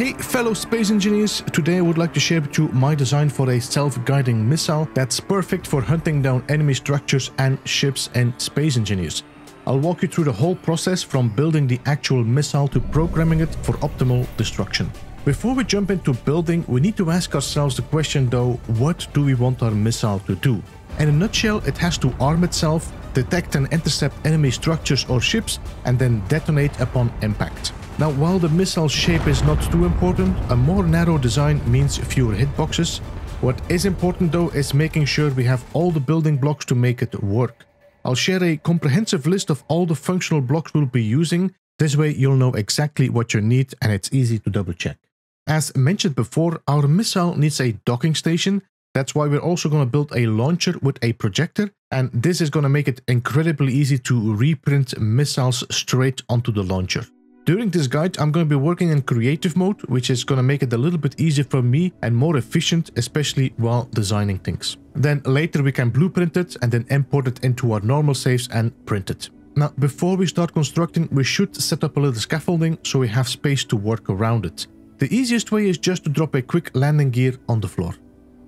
Hey fellow space engineers, today I would like to share with you my design for a self-guiding missile that's perfect for hunting down enemy structures and ships in Space Engineers. I'll walk you through the whole process from building the actual missile to programming it for optimal destruction. Before we jump into building, we need to ask ourselves the question though, what do we want our missile to do? In a nutshell, it has to arm itself, detect and intercept enemy structures or ships, and then detonate upon impact. Now, while the missile shape is not too important, a more narrow design means fewer hitboxes. What is important though is making sure we have all the building blocks to make it work. I'll share a comprehensive list of all the functional blocks we'll be using. This way you'll know exactly what you need and it's easy to double check. As mentioned before, our missile needs a docking station. That's why we're also going to build a launcher with a projector, and this is going to make it incredibly easy to reprint missiles straight onto the launcher. During this guide, I'm going to be working in creative mode, which is going to make it a little bit easier for me and more efficient, especially while designing things. Then later we can blueprint it and then import it into our normal saves and print it. Now, before we start constructing, we should set up a little scaffolding so we have space to work around it. The easiest way is just to drop a quick landing gear on the floor.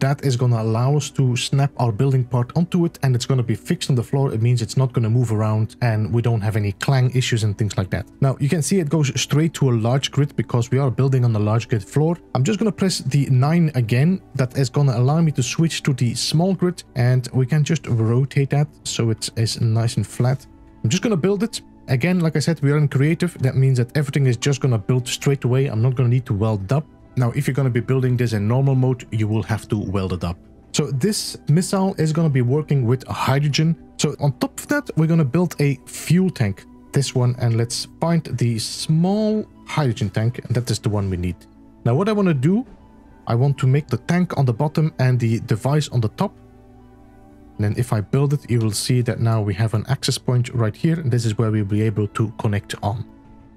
That is going to allow us to snap our building part onto it, and it's going to be fixed on the floor. It means it's not going to move around and we don't have any clang issues and things like that. Now you can see it goes straight to a large grid because we are building on the large grid floor. I'm just going to press the 9 again. That is going to allow me to switch to the small grid, and we can just rotate that so it is nice and flat. I'm just going to build it. Again, like I said, we are in creative. That means that everything is just going to build straight away. I'm not going to need to weld up. Now, if you're going to be building this in normal mode, you will have to weld it up. So this missile is going to be working with hydrogen. So on top of that, we're going to build a fuel tank, this one, and let's find the small hydrogen tank. And that is the one we need. Now, what I want to do, I want to make the tank on the bottom and the device on the top. And then if I build it, you will see that now we have an access point right here. And this is where we'll be able to connect on.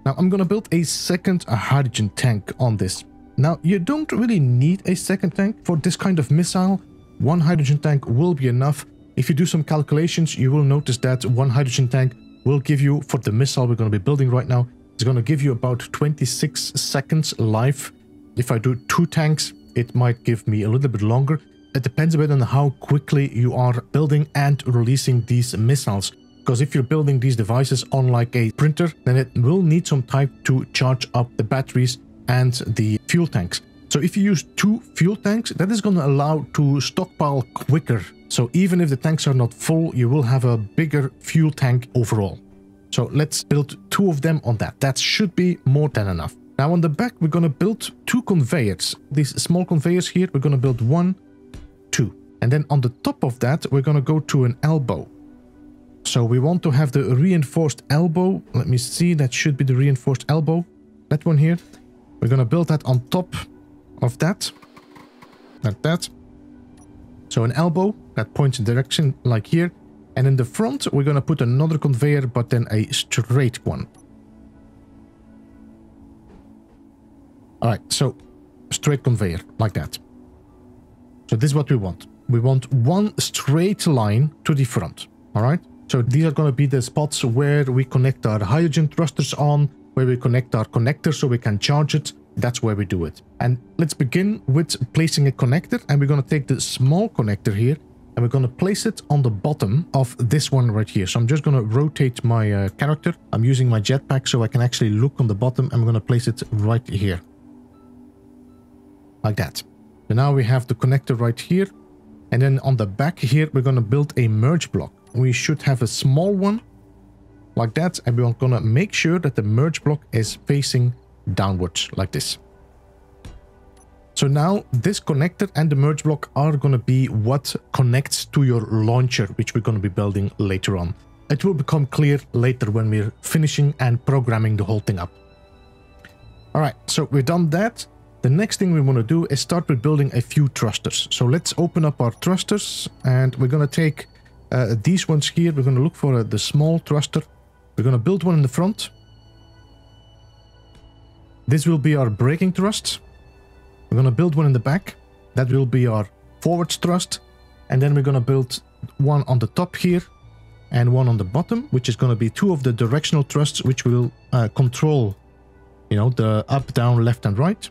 Now, I'm going to build a second hydrogen tank on this. Now, you don't really need a second tank for this kind of missile. One hydrogen tank will be enough. If you do some calculations, you will notice that one hydrogen tank will give you, for the missile we're going to be building right now, it's going to give you about 26 seconds life. If I do 2 tanks, it might give me a little bit longer. It depends a bit on how quickly you are building and releasing these missiles. Because if you're building these devices on like a printer, then it will need some time to charge up the batteries and the fuel tanks. So if you use 2 fuel tanks, that is going to allow to stockpile quicker. So even if the tanks are not full, you will have a bigger fuel tank overall. So let's build 2 of them on that. That should be more than enough. Now on the back, we're going to build 2 conveyors. These small conveyors here, we're going to build 1, 2. And then on the top of that, we're going to go to an elbow. So we want to have the reinforced elbow. Let me see, that should be the reinforced elbow. That one here. We're going to build that on top of that, like that. So an elbow that points in direction like here. And in the front, we're going to put another conveyor, but then a straight one. All right, so straight conveyor like that. So this is what we want. We want one straight line to the front. All right. So these are going to be the spots where we connect our hydrogen thrusters on, where we connect our connector so we can charge it. That's where we do it. And let's begin with placing a connector, and we're going to take the small connector here and we're going to place it on the bottom of this one right here. So I'm just going to rotate my character. I'm using my jetpack so I can actually look on the bottom. I'm going to place it right here. Like that. So now we have the connector right here. And then on the back here, we're going to build a merge block. We should have a small one. Like that, and we're going to make sure that the merge block is facing downwards, like this. So now this connector and the merge block are going to be what connects to your launcher, which we're going to be building later on. It will become clear later when we're finishing and programming the whole thing up. All right, so we've done that. The next thing we want to do is start with building a few thrusters. So let's open up our thrusters, and we're going to take these ones here. We're going to look for the small thruster. We're going to build one in the front. This will be our braking thrust. We're going to build one in the back. That will be our forward thrust. And then we're going to build one on the top here and one on the bottom, which is going to be 2 of the directional thrusts, which will control, you know, the up, down, left and right.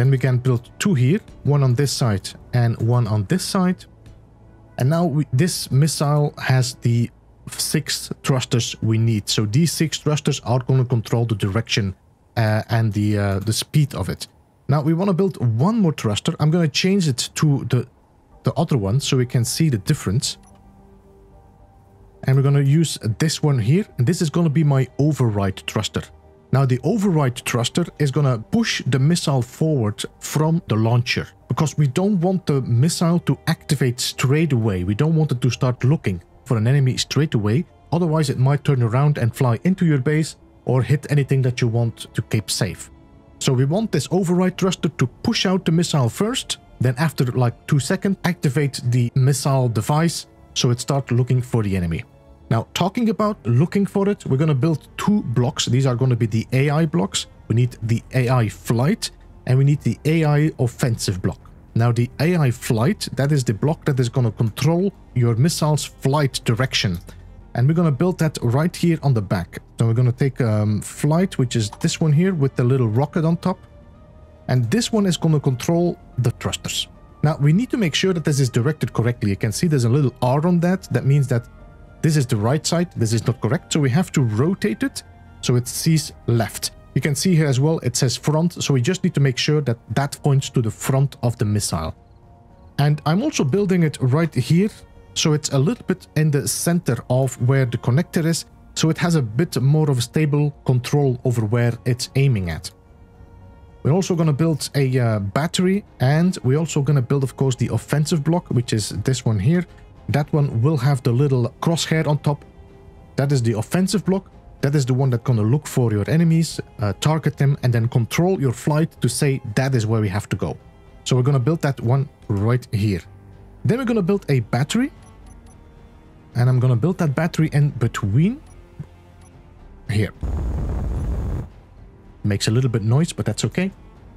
Then we can build two here, one on this side and one on this side. And now this missile has the 6 thrusters we need. So these 6 thrusters are going to control the direction and the speed of it. Now we want to build one more thruster. I'm going to change it to the other one so we can see the difference. And we're going to use this one here. And this is going to be my override thruster. Now the override thruster is going to push the missile forward from the launcher, because we don't want the missile to activate straight away. We don't want it to start looking for an enemy straight away. Otherwise it might turn around and fly into your base or hit anything that you want to keep safe. So we want this override thruster to push out the missile first, then after like 2 seconds, activate the missile device so it starts looking for the enemy. Now, talking about looking for it, we're going to build 2 blocks. These are going to be the AI blocks. We need the AI flight and we need the AI offensive block. Now, the AI flight, that is the block that is going to control your missile's flight direction. And we're going to build that right here on the back. So we're going to take flight, which is this one here with the little rocket on top. And this one is going to control the thrusters. Now, we need to make sure that this is directed correctly. You can see there's a little R on that. That means that this is the right side, this is not correct, so we have to rotate it so it sees left. You can see here as well, it says front, so we just need to make sure that that points to the front of the missile. And I'm also building it right here, so it's a little bit in the center of where the connector is, so it has a bit more of a stable control over where it's aiming at. We're also going to build a battery, and we're also going to build, of course, the offensive block, which is this one here. That one will have the little crosshair on top. That is the offensive block. That is the one that's going to look for your enemies, target them, and then control your flight to say that is where we have to go. So we're going to build that one right here. Then we're going to build a battery. And I'm going to build that battery in between here. Makes a little bit noise, but that's okay.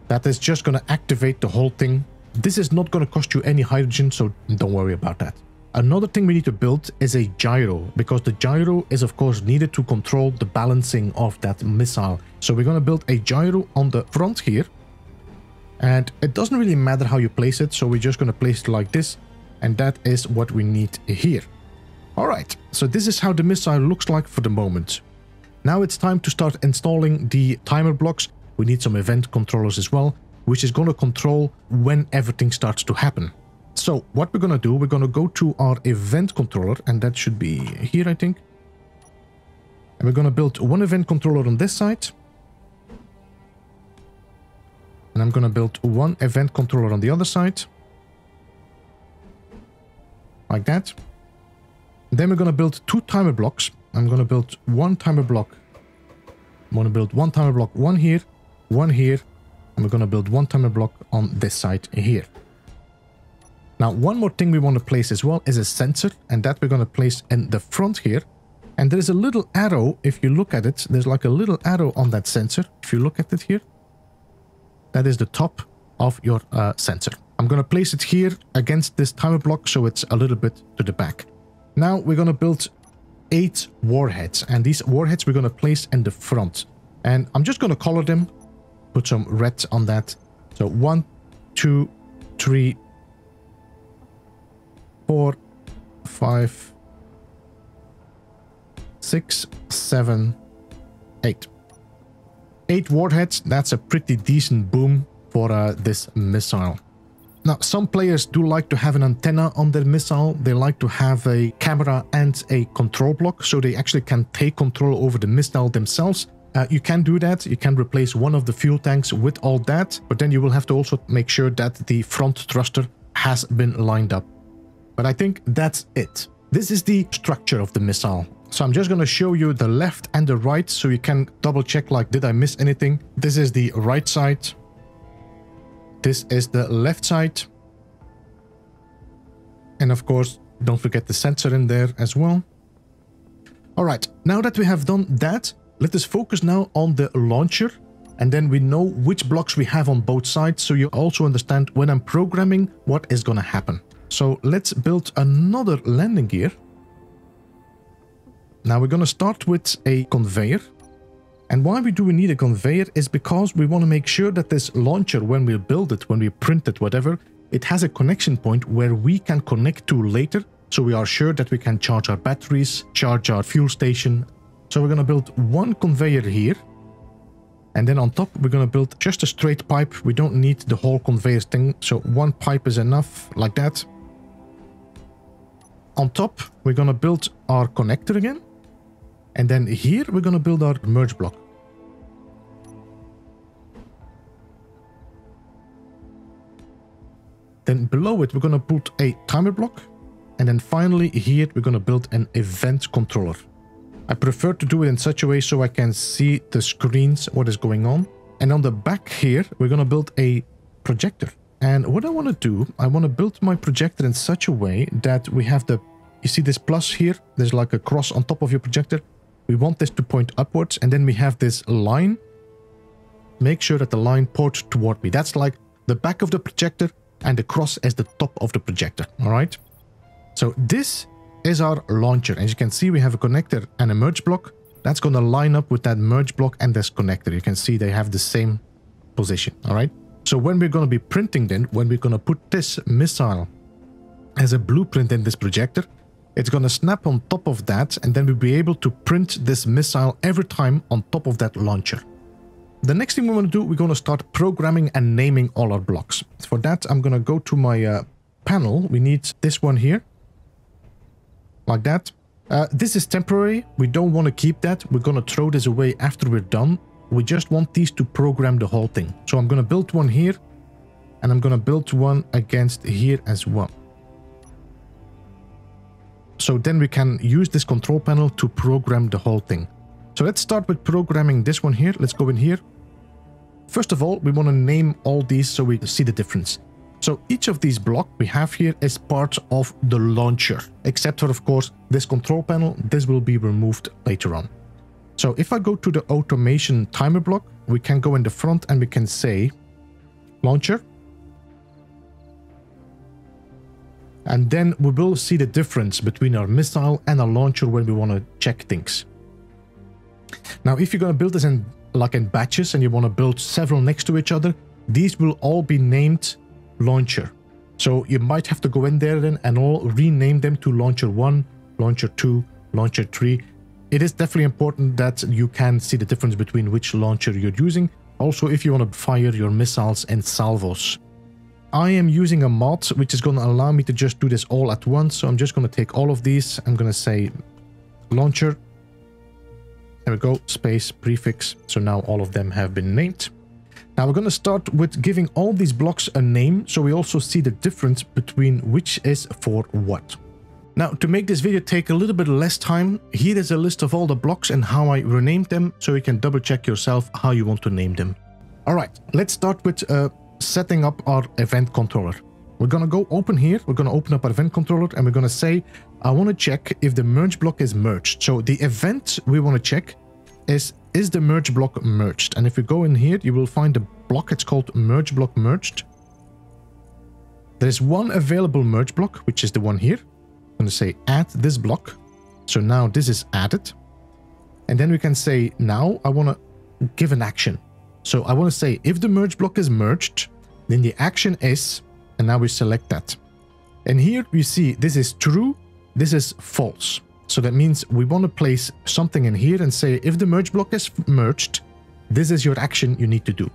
That is just going to activate the whole thing. This is not going to cost you any hydrogen, so don't worry about that. Another thing we need to build is a gyro, because the gyro is of course needed to control the balancing of that missile. So we're going to build a gyro on the front here, and it doesn't really matter how you place it, so we're just going to place it like this, and that is what we need here. Alright, so this is how the missile looks like for the moment. Now it's time to start installing the timer blocks. We need some event controllers as well, which is going to control when everything starts to happen. So what we're going to do, we're going to go to our event controller, and that should be here, I think. And we're going to build one event controller on this side. And I'm going to build one event controller on the other side. Like that. Then we're going to build 2 timer blocks. I'm going to build one timer block. I'm going to build one timer block, one here, and we're going to build one timer block on this side here. Now, one more thing we want to place as well is a sensor, and that we're going to place in the front here. And there's a little arrow, if you look at it, there's like a little arrow on that sensor. If you look at it here, that is the top of your sensor. I'm going to place it here against this timer block, so it's a little bit to the back. Now, we're going to build 8 warheads, and these warheads we're going to place in the front. And I'm just going to color them, put some red on that. So 1, 2, 3, 4, 5, 6, 7, 8. 8 warheads, that's a pretty decent boom for this missile. Now, some players do like to have an antenna on their missile. They like to have a camera and a control block, so they actually can take control over the missile themselves. You can do that. You can replace one of the fuel tanks with all that, but then you will have to also make sure that the front thruster has been lined up. But I think that's it. This is the structure of the missile. So I'm just going to show you the left and the right so you can double check, like, did I miss anything? This is the right side. This is the left side. And of course, don't forget the sensor in there as well. All right, now that we have done that, let us focus now on the launcher. And then we know which blocks we have on both sides, so you also understand when I'm programming what is going to happen. So let's build another landing gear. Now we're going to start with a conveyor. And why we do need a conveyor is because we want to make sure that this launcher, when we build it, when we print it, whatever, it has a connection point where we can connect to later, so we are sure that we can charge our batteries, charge our fuel station. So we're going to build one conveyor here. And then on top, we're going to build just a straight pipe. We don't need the whole conveyor thing. So one pipe is enough, like that. On top, we're going to build our connector again. And then here, we're going to build our merge block. Then below it, we're going to put a timer block. And then finally here, we're going to build an event controller. I prefer to do it in such a way so I can see the screens, what is going on. And on the back here, we're going to build a projector. And what I want to do, I want to build my projector in such a way that we have the, you see this plus here, there's like a cross on top of your projector. We want this to point upwards, and then we have this line. Make sure that the line points toward me. That's like the back of the projector, and the cross is the top of the projector, all right? So this is our launcher. As you can see, we have a connector and a merge block. That's going to line up with that merge block and this connector. You can see they have the same position, all right? So when we're going to be printing then, when we're going to put this missile as a blueprint in this projector, it's going to snap on top of that, and then we'll be able to print this missile every time on top of that launcher. The next thing we want to do, we're going to start programming and naming all our blocks. For that, I'm going to go to my panel. We need this one here. Like that. This is temporary. We don't want to keep that. We're going to throw this away after we're done. We just want these to program the whole thing. So I'm going to build one here, and I'm going to build one against here as well. So then we can use this control panel to program the whole thing. So let's start with programming this one here. Let's go in here. First of all, we want to name all these so we see the difference. So each of these blocks we have here is part of the launcher, except for, of course, this control panel. This will be removed later on. So if I go to the automation timer block, we can go in the front and we can say launcher. And then we will see the difference between our missile and our launcher when we want to check things. Now, if you're going to build this in like in batches and you want to build several next to each other, these will all be named launcher. So you might have to go in there then and all rename them to launcher 1, launcher 2, launcher 3. It is definitely important that you can see the difference between which launcher you're using. Also, if you want to fire your missiles and salvos. I am using a mod which is going to allow me to just do this all at once. So I'm just going to take all of these. I'm going to say launcher. There we go, space, prefix. So now all of them have been named. Now we're going to start with giving all these blocks a name, so we also see the difference between which is for what. Now, to make this video take a little bit less time, here is a list of all the blocks and how I renamed them, so you can double check yourself how you want to name them. All right, let's start with setting up our event controller. We're going to go open here, we're going to open up our event controller, and we're going to say, I want to check if the merge block is merged. So the event we want to check is the merge block merged? And if you go in here, you will find a block. It's called merge block merged. There is one available merge block, which is the one here. I'm going to say add this block. So now this is added. And then we can say, now I want to give an action. So I want to say, if the merge block is merged, then the action is, and now we select that. And here we see this is true, this is false. So that means we want to place something in here and say, if the merge block is merged, this is your action you need to do.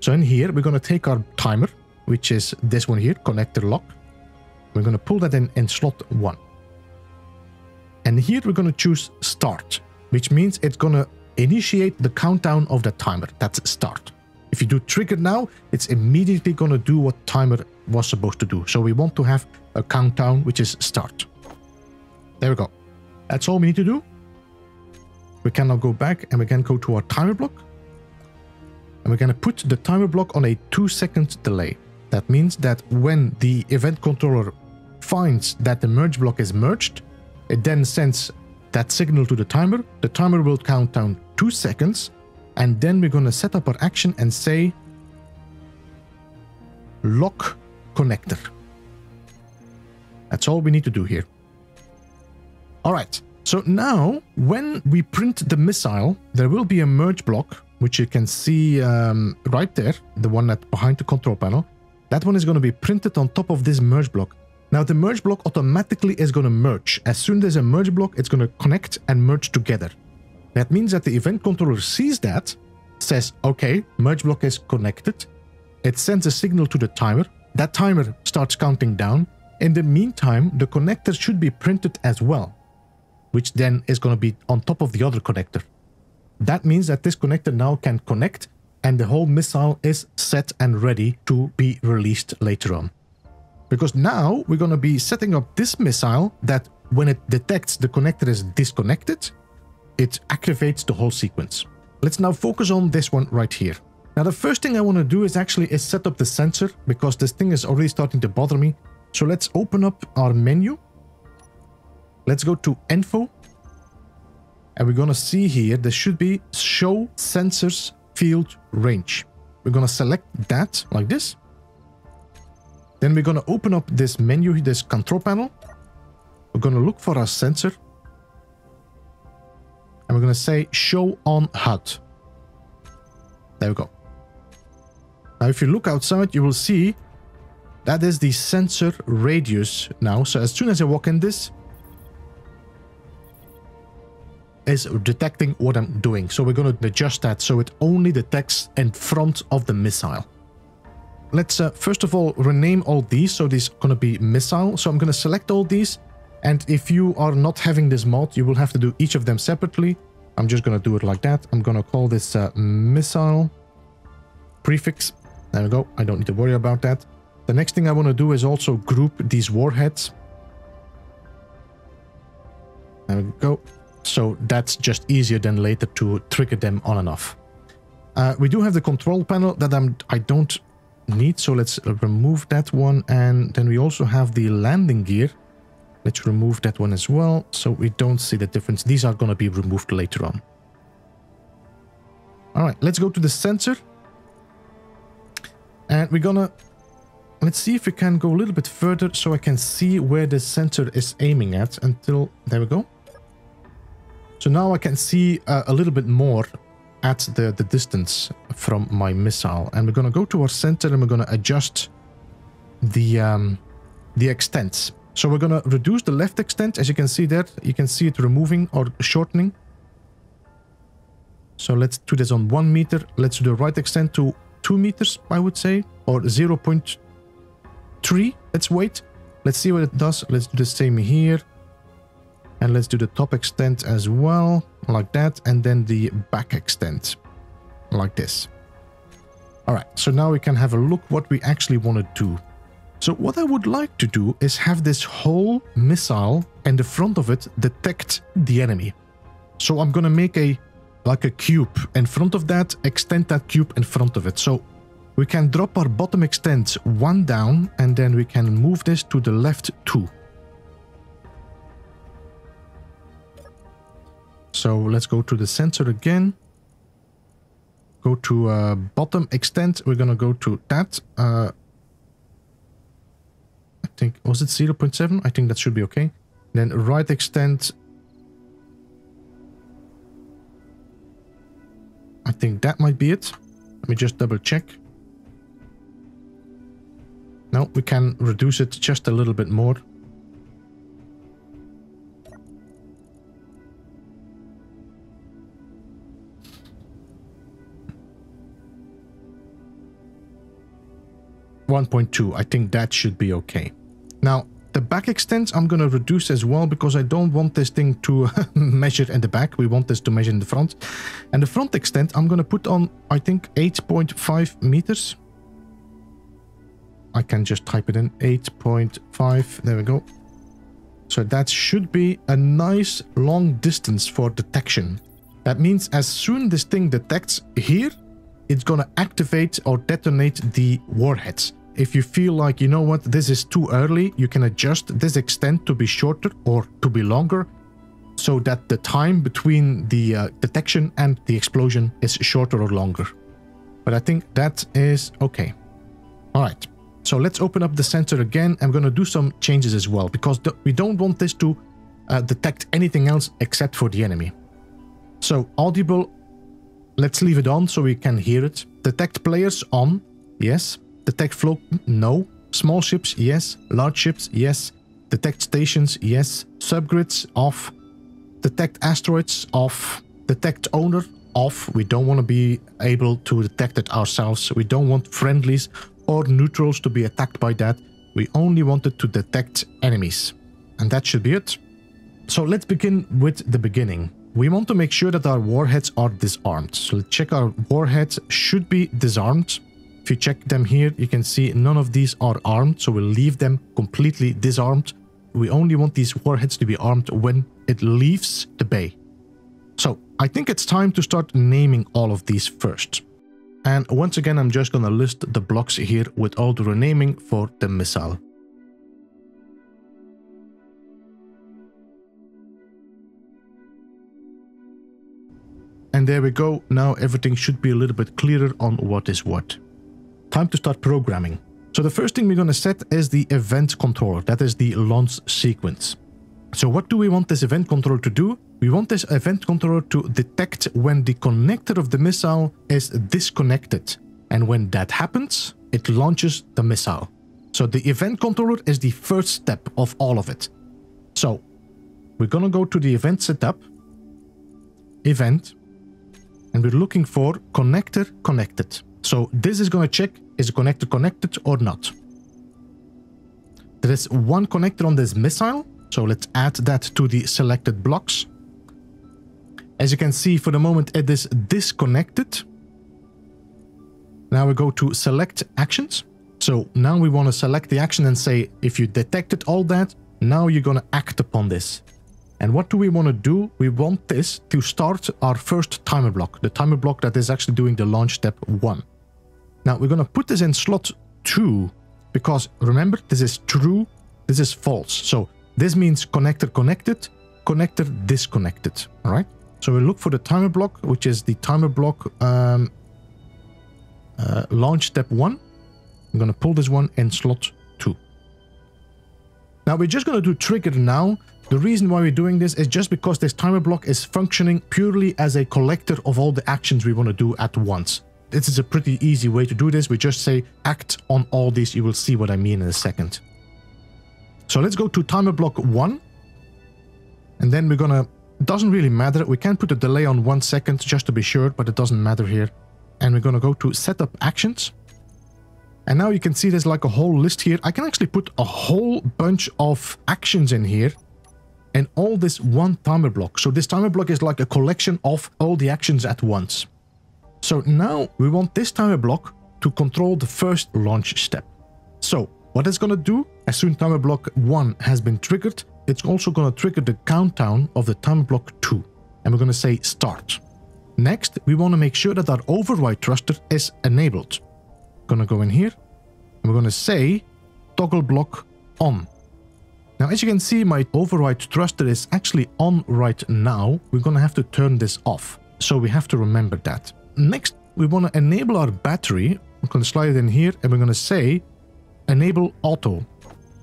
So in here, we're going to take our timer, which is this one here, connector lock. We're going to pull that in slot 1. And here we're going to choose start, which means it's going to initiate the countdown of the timer. That's start. If you do trigger now, it's immediately going to do what timer was supposed to do. So we want to have a countdown, which is start. There we go. That's all we need to do. We can now go back and we can go to our timer block. And we're going to put the timer block on a 2-second delay. That means that when the event controller finds that the merge block is merged, it then sends that signal to the timer. The timer will count down 2 seconds. And then we're going to set up our action and say lock connector. That's all we need to do here. All right, So now, when we print the missile, there will be a merge block, which you can see right there, the one that behind the control panel. That one is going to be printed on top of this merge block. Now, the merge block automatically is going to merge. As soon as there's a merge block, it's going to connect and merge together. That means that the event controller sees that, says, okay, merge block is connected. It sends a signal to the timer. That timer starts counting down. In the meantime, the connector should be printed as well, which then is going to be on top of the other connector. That means that this connector now can connect, and the whole missile is set and ready to be released later on. Because now we're going to be setting up this missile that when it detects the connector is disconnected, it activates the whole sequence. Let's now focus on this one right here. Now, the first thing I want to do is set up the sensor, because this thing is already starting to bother me. So let's open up our menu. Let's go to info. And we're going to see here, there should be show sensors field range. We're going to select that like this. Then we're going to open up this menu, this control panel. We're going to look for our sensor. And we're going to say show on HUD. There we go. Now, if you look outside, you will see that is the sensor radius now. So as soon as I walk in, this is detecting what I'm doing. So we're going to adjust that so it only detects in front of the missile. Let's first of all rename all these. So these are going to be missile. So I'm going to select all these. And if you are not having this mod, you will have to do each of them separately. I'm just going to do it like that. I'm going to call this missile prefix. There we go. I don't need to worry about that. The next thing I want to do is also group these warheads. There we go. So that's just easier than later to trigger them on and off. We do have the control panel that I don't need. So let's remove that one. And then we also have the landing gear. Let's remove that one as well. So we don't see the difference. These are going to be removed later on. All right, let's go to the sensor. And we're going to... Let's see if we can go a little bit further so I can see where the sensor is aiming at until... There we go. So now I can see a little bit more at the distance from my missile. And we're going to go to our center and we're going to adjust the extents. So we're going to reduce the left extent. As you can see there, you can see it removing or shortening. So let's do this on 1 meter. Let's do the right extent to 2 meters, I would say, or 0.3. Let's wait. Let's see what it does. Let's do the same here. And let's do the top extent as well, like that. And then the back extent, like this. All right, so now we can have a look what we actually want to do. So what I would like to do is have this whole missile and the front of it detect the enemy. So I'm going to make like a cube in front of that, extend that cube in front of it. So we can drop our bottom extent 1 down, and then we can move this to the left 2. So let's go to the sensor again, go to bottom extent, we're going to go to that, I think, was it 0.7? I think that should be okay. Then right extent, I think that might be it. Let me just double check. No, we can reduce it just a little bit more. .2, I think that should be okay. Now, the back extent I'm going to reduce as well, because I don't want this thing to measure in the back. We want this to measure in the front. And the front extent I'm going to put on, I think, 8.5 meters. I can just type it in, 8.5. There we go. So that should be a nice long distance for detection. That means as soon this thing detects here, it's going to activate or detonate the warheads. If you feel like, you know what, this is too early, you can adjust this extent to be shorter or to be longer, so that the time between the detection and the explosion is shorter or longer. But I think that is okay. All right, so let's open up the sensor again. I'm going to do some changes as well, because we don't want this to detect anything else except for the enemy. So audible, let's leave it on so we can hear it. Detect players on, yes. Detect flow, no. Small ships, yes. Large ships, yes. Detect stations, yes. Subgrids, off. Detect asteroids, off. Detect owner, off. We don't want to be able to detect it ourselves. We don't want friendlies or neutrals to be attacked by that. We only wanted to detect enemies. And that should be it. So let's begin with the beginning. We want to make sure that our warheads are disarmed. So let's check our warheads should be disarmed. If you check them here, you can see none of these are armed, so we'll leave them completely disarmed. We only want these warheads to be armed when it leaves the bay. So I think it's time to start naming all of these first. And once again, I'm just gonna list the blocks here with all the renaming for the missile. And there we go. Now everything should be a little bit clearer on what is what. Time to start programming. So the first thing we're going to set is the event controller. That is the launch sequence. So what do we want this event controller to do? We want this event controller to detect when the connector of the missile is disconnected. And when that happens, it launches the missile. So the event controller is the first step of all of it. So we're going to go to the event setup, event, and we're looking for connector connected. So this is going to check, is the connector connected or not? There is one connector on this missile, so let's add that to the selected blocks. As you can see, for the moment it is disconnected. Now we go to select actions. So now we want to select the action and say, if you detected all that, now you're going to act upon this. And what do we want to do? We want this to start our first timer block, the timer block that is actually doing the launch step 1. Now we're going to put this in slot 2, because remember, this is true, this is false. So this means connector connected, connector disconnected. All right. So we look for the timer block, which is the timer block launch step 1. I'm going to pull this one in slot 2. Now we're just going to do trigger now. The reason why we're doing this is just because this timer block is functioning purely as a collector of all the actions we want to do at once. This is a pretty easy way to do this. We just say act on all these. You will see what I mean in a second. So let's go to timer block 1. And then we're gonna, it doesn't really matter. We can put a delay on 1 second just to be sure, but it doesn't matter here. And we're gonna go to setup actions. And now you can see there's like a whole list here. I can actually put a whole bunch of actions in here. And all this one timer block. So this timer block is like a collection of all the actions at once. So now we want this timer block to control the first launch step. So what it's going to do, as soon as timer block 1 has been triggered, it's also going to trigger the countdown of the timer block 2. And we're going to say start. Next, we want to make sure that our override thruster is enabled. Going to go in here and we're going to say toggle block on. Now, as you can see, my override thruster is actually on right now. We're going to have to turn this off. So we have to remember that. Next, we want to enable our battery. We're going to slide it in here and we're going to say enable auto,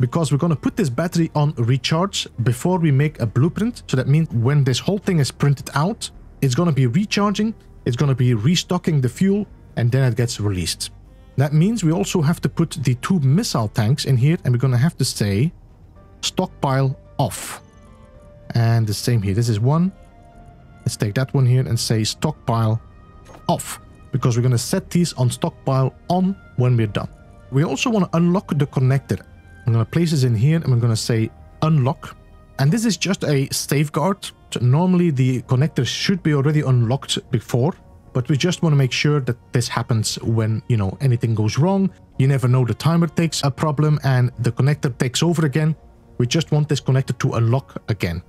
because we're going to put this battery on recharge before we make a blueprint. So that means when this whole thing is printed out, it's going to be recharging. It's going to be restocking the fuel and then it gets released. That means we also have to put the 2 missile tanks in here and we're going to have to say stockpile off. And the same here, this is 1. Let's take that one here and say stockpile off, because we're going to set these on stockpile on when we're done. We also want to unlock the connector. I'm going to place this in here and I'm going to say unlock. And this is just a safeguard. So normally the connector should be already unlocked before, but we just want to make sure that this happens when, you know, anything goes wrong. You never know, the timer takes a problem and the connector takes over again. We just want this connector to unlock again.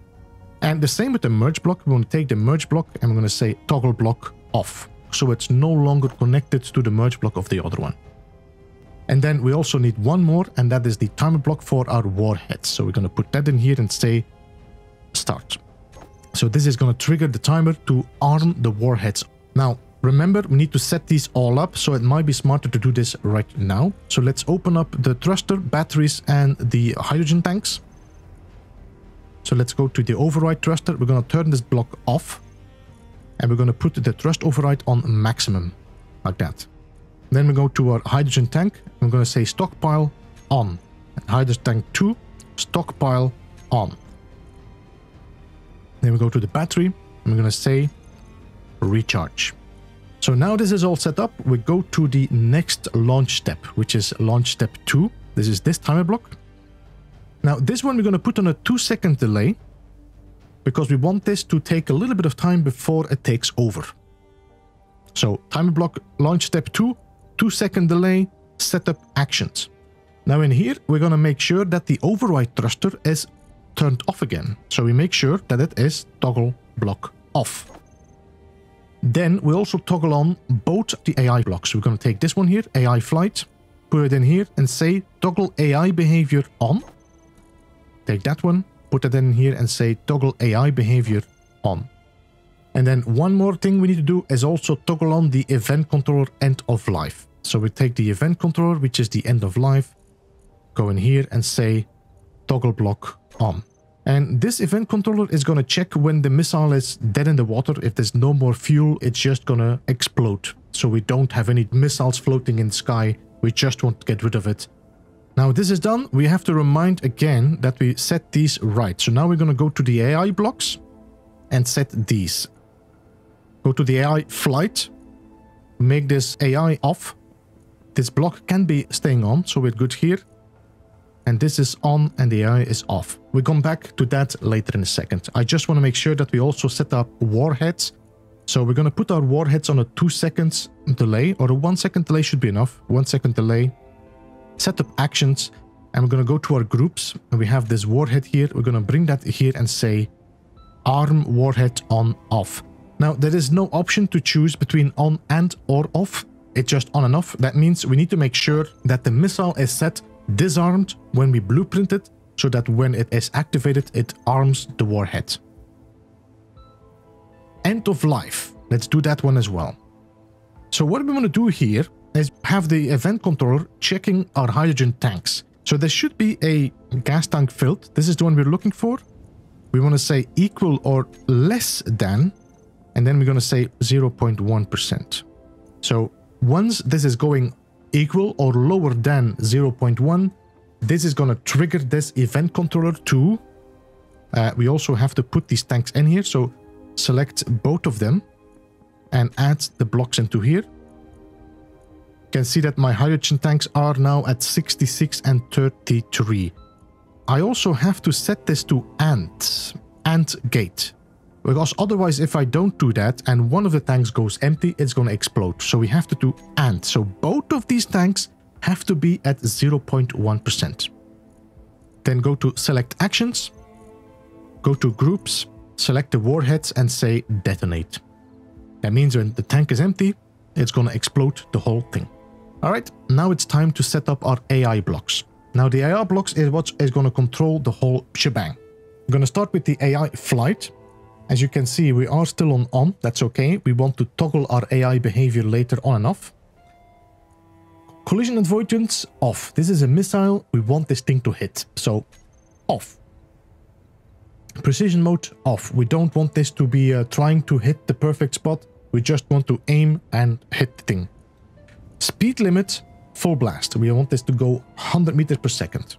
And the same with the merge block. We're going to take the merge block and we're going to say toggle block off. So it's no longer connected to the merge block of the other one. And then we also need one more, and that is the timer block for our warheads. So we're going to put that in here and say start. So this is going to trigger the timer to arm the warheads. Now, remember, we need to set these all up, so it might be smarter to do this right now. So let's open up the thruster, batteries, and the hydrogen tanks. So let's go to the override thruster. We're going to turn this block off. And we're going to put the thrust override on maximum. Like that. Then we go to our hydrogen tank. I'm going to say stockpile on. And hydrogen tank 2. Stockpile on. Then we go to the battery. I'm going to say recharge. So now this is all set up. We go to the next launch step, which is launch step 2. This is this timer block. Now this one we're going to put on a 2-second delay, because we want this to take a little bit of time before it takes over. So timer block, launch step 2, 2-second delay, setup actions. Now in here we're going to make sure that the override thruster is turned off again. So we make sure that it is toggle block off. Then we also toggle on both the AI blocks. We're going to take this one here, AI flight, put it in here and say toggle AI behavior on. Take that one, put it in here and say toggle AI behavior on. And then one more thing we need to do is also toggle on the event controller end of life. So we take the event controller, which is the end of life, go in here and say toggle block on. And this event controller is going to check when the missile is dead in the water. If there's no more fuel, it's just going to explode. So we don't have any missiles floating in the sky. We just want to get rid of it. Now this is done. We have to remind again that we set these right. So now we're going to go to the AI blocks and set these. Go to the AI flight. Make this AI off. This block can be staying on. So we're good here. And this is on and the AI is off. We'll come back to that later in a second. I just want to make sure that we also set up warheads. So we're going to put our warheads on a 2 seconds delay, or a 1 second delay should be enough. 1 second delay, set up actions, and we're going to go to our groups. And we have this warhead here. We're going to bring that here and say arm warhead on off. Now there is no option to choose between on and or off. It's just on and off. That means we need to make sure that the missile is set disarmed when we blueprint it, so that when it is activated it arms the warhead. End of life, let's do that one as well. So what we want to do here is have the event controller checking our hydrogen tanks. So there should be a gas tank filled. This is the one we're looking for. We want to say equal or less than, and then we're going to say 0.1%. So once this is going equal or lower than 0.1, this is going to trigger this event controller to we also have to put these tanks in here, so select both of them and add the blocks into here. You can see that my hydrogen tanks are now at 66 and 33. I also have to set this to AND gate, because otherwise if I don't do that and one of the tanks goes empty, it's going to explode. So we have to do AND. So both of these tanks have to be at 0.1%. Then go to select actions, go to groups, select the warheads and say detonate. That means when the tank is empty, it's going to explode the whole thing. All right, now it's time to set up our AI blocks. Now the AI blocks is what is going to control the whole shebang. I'm going to start with the AI flight. As you can see, we are still on. That's okay. We want to toggle our AI behavior later on and off. Collision avoidance, off. This is a missile. We want this thing to hit. So, off. Precision mode, off. We don't want this to be trying to hit the perfect spot. We just want to aim and hit the thing. Speed limit, full blast. We want this to go 100 meters per second.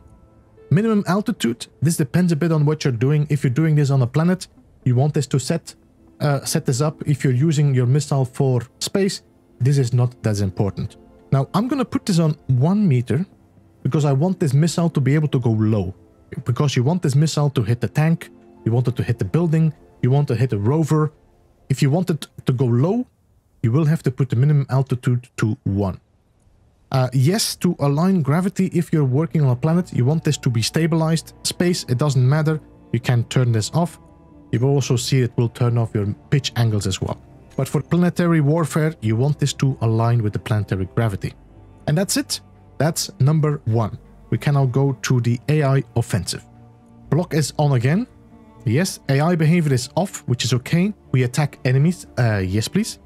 Minimum altitude. This depends a bit on what you're doing. If you're doing this on a planet, you want this to set this up. If you're using your missile for space, this is not that important. Now, I'm going to put this on 1 meter because I want this missile to be able to go low. Because you want this missile to hit the tank, you want it to hit the building, you want to hit a rover. If you want it to go low, you will have to put the minimum altitude to 1. Yes, to align gravity if you're working on a planet. You want this to be stabilized. Space, it doesn't matter. You can turn this off. You will also see it will turn off your pitch angles as well. But for planetary warfare, you want this to align with the planetary gravity. And that's it. That's number 1. We can now go to the AI offensive. Block is on again. Yes, AI behavior is off, which is okay. We attack enemies. Yes, please.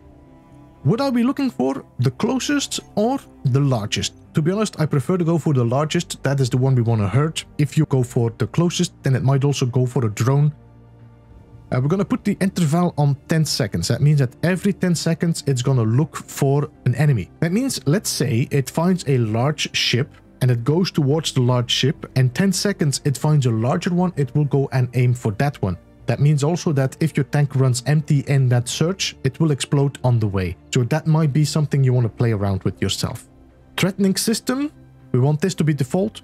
What are we looking for? The closest or the largest? To be honest, I prefer to go for the largest, that is the one we want to hurt. If you go for the closest, then it might also go for a drone. We're going to put the interval on 10 seconds. That means that every 10 seconds it's going to look for an enemy. That means, let's say, it finds a large ship and it goes towards the large ship, and 10 seconds it finds a larger one, it will go and aim for that one. That means also that if your tank runs empty in that search, it will explode on the way. So that might be something you want to play around with yourself. Threatening system, we want this to be default.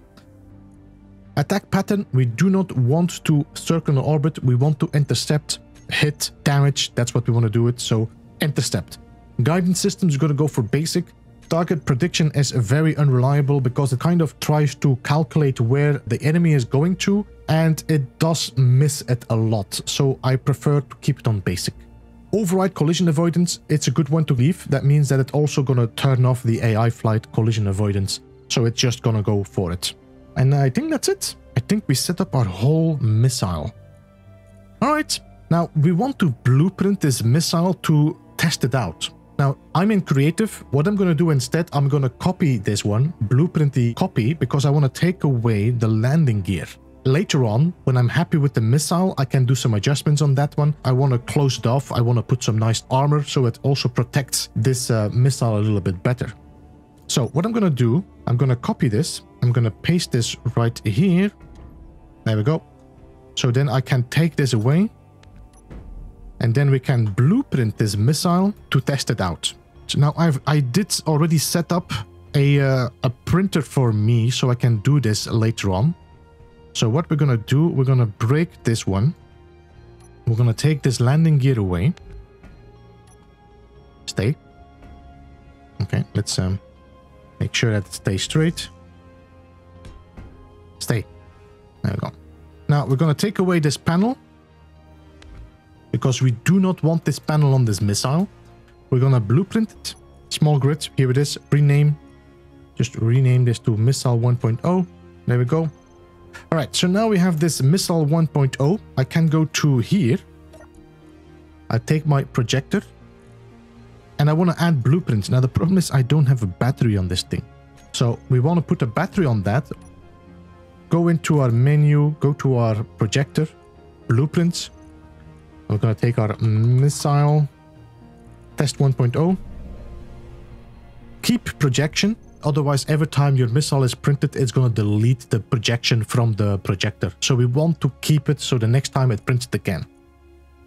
Attack pattern, we do not want to circle an orbit. We want to intercept, hit, damage. That's what we want to do it, so intercept. Guidance system is going to go for basic. Target prediction is very unreliable because it kind of tries to calculate where the enemy is going to, and it does miss it a lot, so I prefer to keep it on basic. Override collision avoidance, it's a good one to leave. That means that it's also going to turn off the AI flight collision avoidance, so it's just going to go for it. And I think that's it. I think we set up our whole missile. Alright, now we want to blueprint this missile to test it out. Now, I'm in creative. What I'm going to do instead, I'm going to copy this one, blueprint the copy, because I want to take away the landing gear. Later on, when I'm happy with the missile, I can do some adjustments on that one. I want to close it off. I want to put some nice armor so it also protects this missile a little bit better. So what I'm going to do, I'm going to copy this. I'm going to paste this right here. There we go. So then I can take this away. And then we can blueprint this missile to test it out. So now I did already set up a printer for me, so I can do this later on. So what we're going to do, we're going to break this one. We're going to take this landing gear away. Stay. Okay, let's make sure that it stays straight. Stay. There we go. Now we're going to take away this panel, because we do not want this panel on this missile. We're going to blueprint it. Small grid. Here it is. Rename. Just rename this to Missile 1.0. There we go. Alright, so now we have this Missile 1.0. I can go to here. I take my projector. And I want to add blueprints. Now the problem is I don't have a battery on this thing. So we want to put a battery on that. Go into our menu. Go to our projector. Blueprints. We're going to take our missile test 1.0. Keep projection. Otherwise, every time your missile is printed, it's going to delete the projection from the projector. So we want to keep it so the next time it prints it again.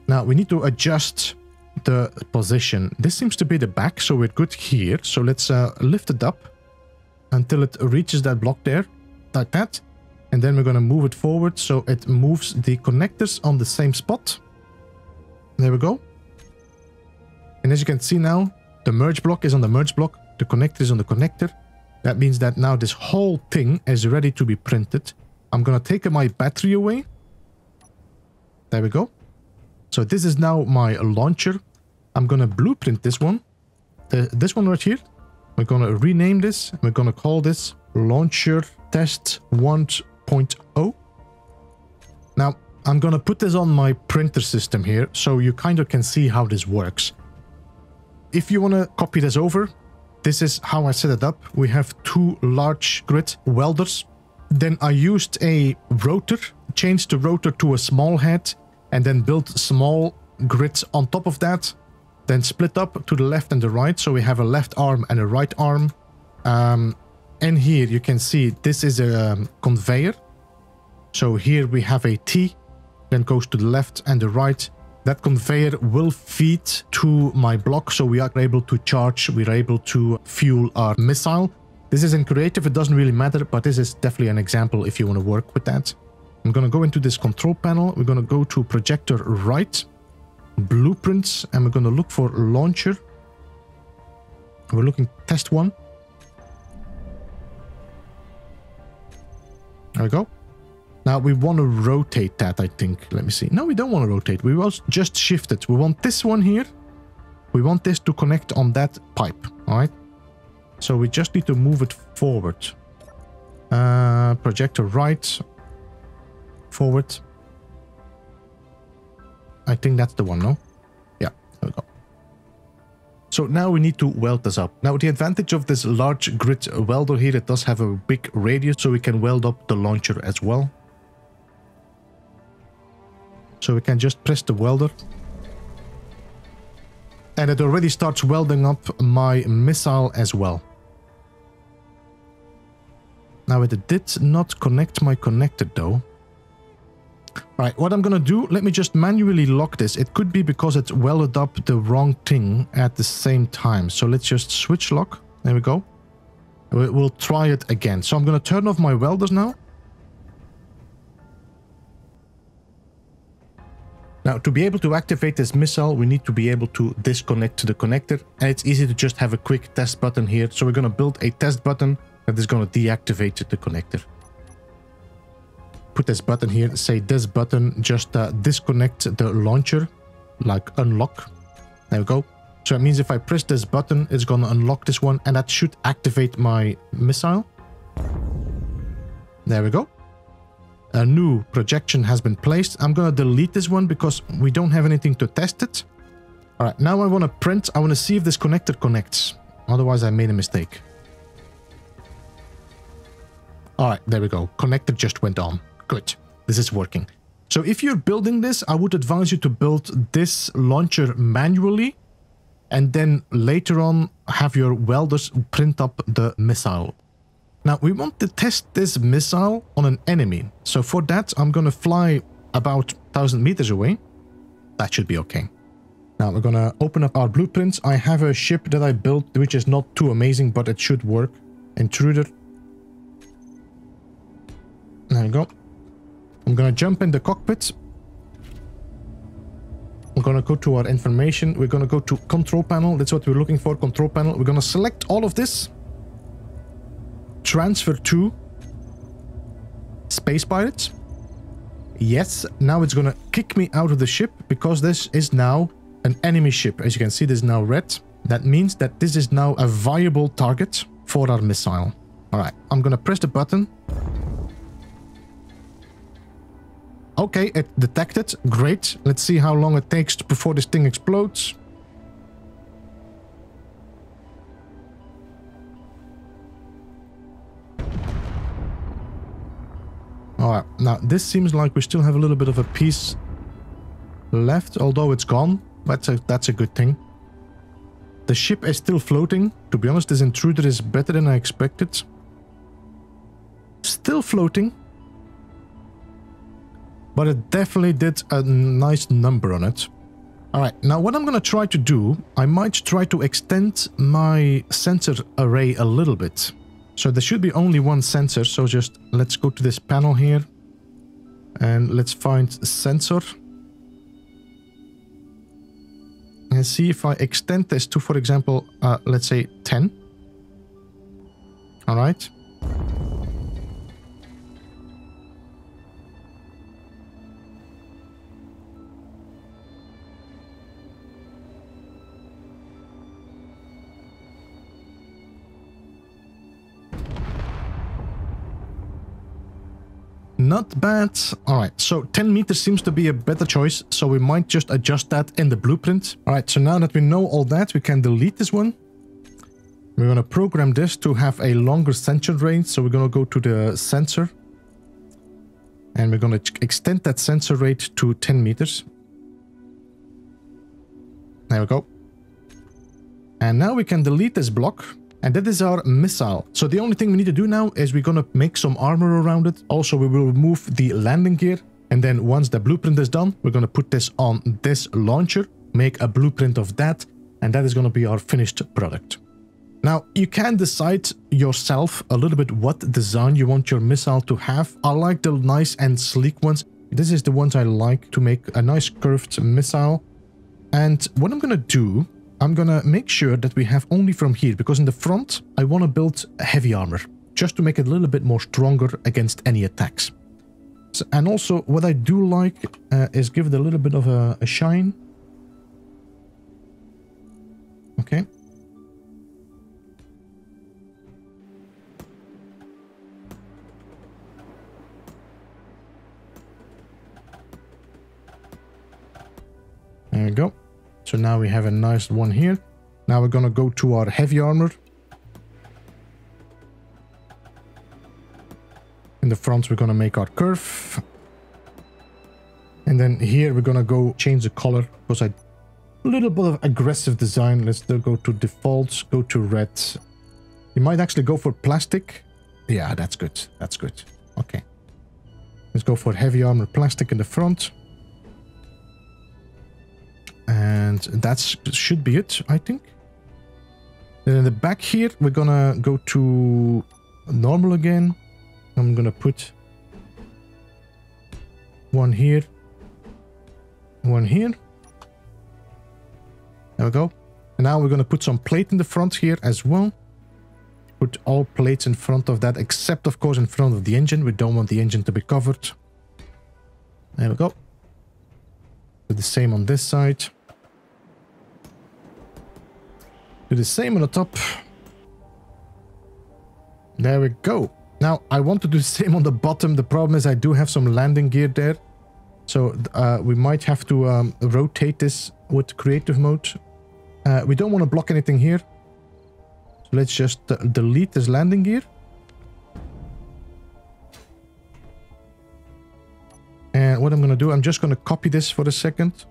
Now we need to adjust the position. This seems to be the back, so we're good here. So let's lift it up until it reaches that block there, like that. And then we're going to move it forward so it moves the connectors on the same spot. There we go. And as you can see now, the merge block is on the merge block. The connector is on the connector. That means that now this whole thing is ready to be printed. I'm going to take my battery away. There we go. So this is now my launcher. I'm going to blueprint this one. This one right here. We're going to rename this. We're going to call this Launcher Test 1.0. Now, I'm going to put this on my printer system here, so you kind of can see how this works. If you want to copy this over, this is how I set it up. We have two large grid welders. Then I used a rotor, changed the rotor to a small head, and then built small grids on top of that. Then split up to the left and the right, so we have a left arm and a right arm. And here you can see this is a conveyor. So here we have a T. Then goes to the left and the right. That conveyor will feed to my block, so we are able to charge, we're able to fuel our missile. This is in creative, it doesn't really matter, but this is definitely an example if you want to work with that. I'm going to go into this control panel, we're going to go to projector right, blueprints, and we're going to look for launcher. We're looking test one. There we go. Now we want to rotate that, I think. Let me see. No, we don't want to rotate. We will just shift it. We want this one here. We want this to connect on that pipe. All right. So we just need to move it forward. Projector right. Forward. I think that's the one, no? Yeah, there we go. So now we need to weld this up. Now the advantage of this large grid welder here, it does have a big radius, so we can weld up the launcher as well. So we can just press the welder. And it already starts welding up my missile as well. Now it did not connect my connector though. Alright, what I'm gonna do, let me just manually lock this. It could be because it's welded up the wrong thing at the same time. So let's just switch lock. There we go. We'll try it again. So I'm gonna turn off my welders now. Now, to be able to activate this missile, we need to be able to disconnect the connector. And it's easy to just have a quick test button here. So we're gonna build a test button that is gonna deactivate the connector. Put this button here, say this button, just disconnect the launcher, like unlock. There we go. So it means if I press this button, it's going to unlock this one, and that should activate my missile. There we go. A new projection has been placed. I'm going to delete this one because we don't have anything to test it. All right, now I want to print. I want to see if this connector connects. Otherwise, I made a mistake. All right, there we go. Connector just went on. Good, this is working. So if you're building this, I would advise you to build this launcher manually and then later on have your welders print up the missile. Now we want to test this missile on an enemy. So for that, I'm going to fly about 1,000 meters away. That should be okay. Now we're going to open up our blueprints. I have a ship that I built, which is not too amazing, but it should work. Intruder. There we go. I'm going to jump in the cockpit. We're going to go to our information. We're going to go to control panel. That's what we're looking for, control panel. We're going to select all of this. Transfer to Space Pirates. Yes, now it's going to kick me out of the ship because this is now an enemy ship. As you can see, this is now red. That means that this is now a viable target for our missile. All right, I'm going to press the button. Okay, it detected. Great. Let's see how long it takes before this thing explodes. Alright, now this seems like we still have a little bit of a piece left, although it's gone. That's a good thing. The ship is still floating. To be honest, this intruder is better than I expected. Still floating. But it definitely did a nice number on it. Alright, now what I'm going to try to do, I might try to extend my sensor array a little bit. So there should be only one sensor, so just let's go to this panel here. And let's find sensor. And see if I extend this to, for example, let's say 10. Alright. Not bad. Alright, so 10 meters seems to be a better choice, so we might just adjust that in the blueprint. Alright, so now that we know all that, we can delete this one. We're going to program this to have a longer sensor range, so we're going to go to the sensor. And we're going to extend that sensor rate to 10 meters. There we go. And now we can delete this block. And that is our missile. So the only thing we need to do now is we're going to make some armor around it. Also, we will remove the landing gear. And then once the blueprint is done, we're going to put this on this launcher, make a blueprint of that. And that is going to be our finished product. Now, you can decide yourself a little bit what design you want your missile to have. I like the nice and sleek ones. This is the ones I like to make a nice curved missile. And what I'm going to do, I'm gonna make sure that we have only from here, because in the front, I want to build heavy armor, just to make it a little bit more stronger against any attacks. So, and also, what I do like is give it a little bit of a shine. Okay. There we go. So now we have a nice one here. Now we're going to go to our heavy armor. In the front, we're going to make our curve. And then here, we're going to go change the color because I a little bit of aggressive design. Let's still go to defaults, go to red. You might actually go for plastic. Yeah, that's good. That's good. Okay. Let's go for heavy armor plastic in the front. And that should be it, I think. Then in the back here, we're going to go to normal again. I'm going to put one here, one here. There we go. And now we're going to put some plate in the front here as well. Put all plates in front of that, except of course in front of the engine. We don't want the engine to be covered. There we go. Do the same on this side. Do the same on the top. There we go. Now, I want to do the same on the bottom. The problem is I do have some landing gear there. So we might have to rotate this with creative mode. We don't want to block anything here. So let's just delete this landing gear. And what I'm going to do, I'm just going to copy this for a second.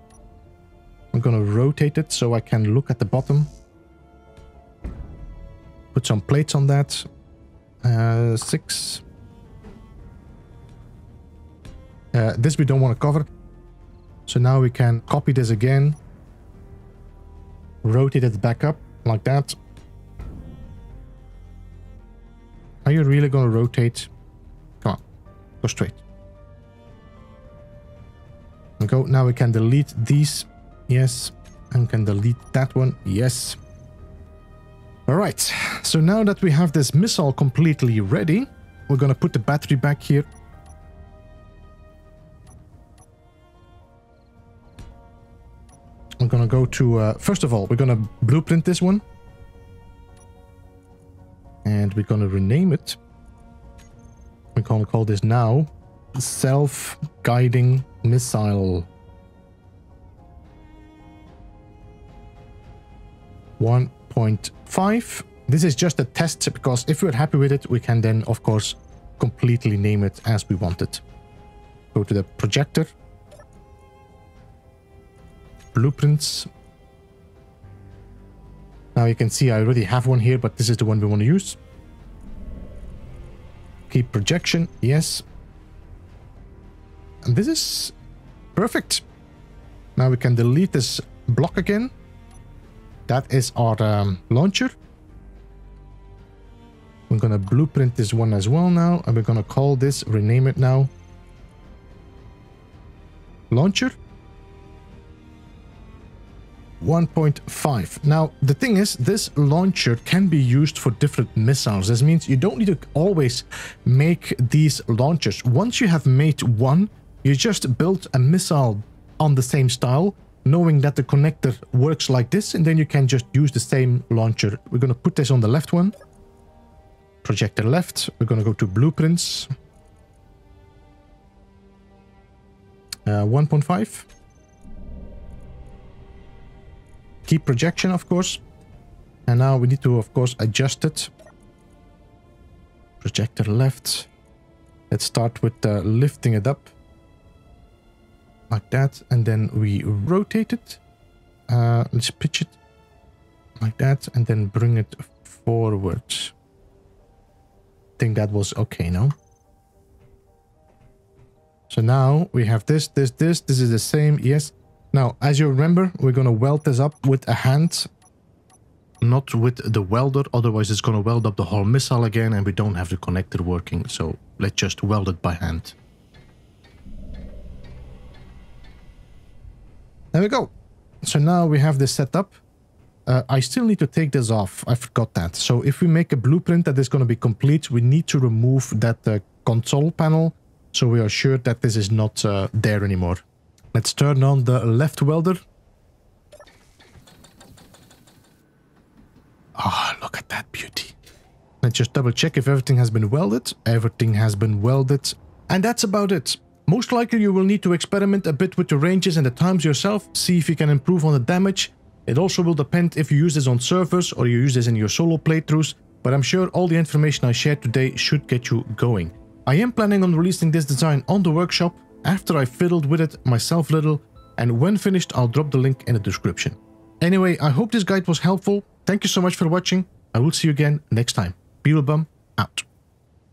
I'm going to rotate it so I can look at the bottom. Put some plates on that. 6. This we don't want to cover. So now we can copy this again. Rotate it back up like that. Are you really going to rotate? Come on. Go straight. Go. Now we can delete these. Yes. And can delete that one. Yes. Alright, so now that we have this missile completely ready, we're going to put the battery back here. We're going to go to, first of all, we're going to blueprint this one. And we're going to rename it. We're going to call this now self-guiding missile. 1.5. This is just a test, because if we're happy with it, we can then, of course, completely name it as we want it. Go to the projector. Blueprints. Now you can see I already have one here, but this is the one we want to use. Keep projection. Yes. And this is perfect. Now we can delete this block again. That is our launcher. We're going to blueprint this one as well now. And we're going to call this, rename it now. Launcher. 1.5. Now, the thing is, this launcher can be used for different missiles. This means you don't need to always make these launchers. Once you have made one, you just build a missile on the same style, knowing that the connector works like this, and then you can just use the same launcher. We're going to put this on the left one. Projector left. We're going to go to blueprints. 1.5. Keep projection, of course. And now we need to, of course, adjust it. Projector left. Let's start with lifting it up. Like that, and then we rotate it. Let's pitch it like that, and then bring it forward. I think that was okay, no? So now we have this, this, this. This is the same, yes. Now, as you remember, we're going to weld this up with a hand, not with the welder. Otherwise, it's going to weld up the whole missile again, and we don't have the connector working. So let's just weld it by hand. There we go. So now we have this set up. I still need to take this off. I forgot that. So if we make a blueprint that is going to be complete, we need to remove that console panel. So we are sure that this is not there anymore. Let's turn on the left welder. Ah, look at that beauty. Let's just double check if everything has been welded. Everything has been welded. And that's about it. Most likely you will need to experiment a bit with the ranges and the times yourself, see if you can improve on the damage, It also will depend if you use this on servers or you use this in your solo playthroughs, but I'm sure all the information I shared today should get you going. I am planning on releasing this design on the workshop after I fiddled with it myself little, and when finished I'll drop the link in the description. Anyway, I hope this guide was helpful. Thank you so much for watching. I will see you again next time. Beeblebum out.